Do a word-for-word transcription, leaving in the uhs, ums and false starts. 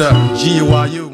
Mister G Y U.